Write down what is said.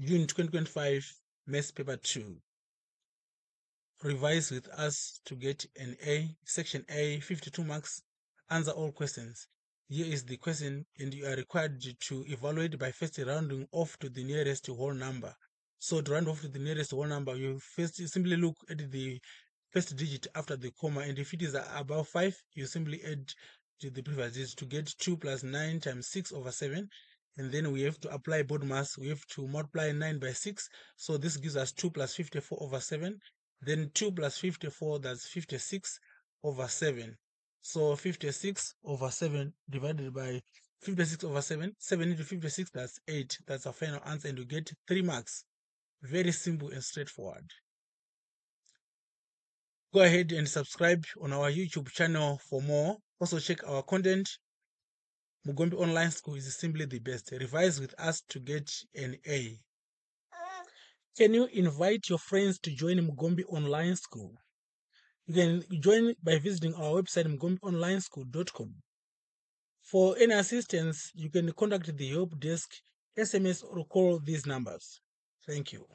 June 2025, Maths Paper 2. Revise with us to get an A. Section A, 52 marks. Answer all questions. Here is the question, and you are required to evaluate by first rounding off to the nearest whole number. So to round off to the nearest whole number, you first simply look at the first digit after the comma, and if it is above 5, you simply add to the previous digit to get 2 plus 9 times 6 over 7. And then we have to apply BODMAS. We have to multiply 9 by 6. So this gives us 2 plus 54 over 7. Then 2 plus 54, that's 56 over 7. So 56 over 7 divided by 56 over 7. 7 into 56, that's 8. That's our final answer, and you get 3 marks. Very simple and straightforward. Go ahead and subscribe on our YouTube channel for more. Also check our content. Mugombi Online School is simply the best. Revise with us to get an A. Can you invite your friends to join Mugombi Online School? You can join by visiting our website mugombi-online-school.com. For any assistance, you can contact the help desk, SMS, or call these numbers. Thank you.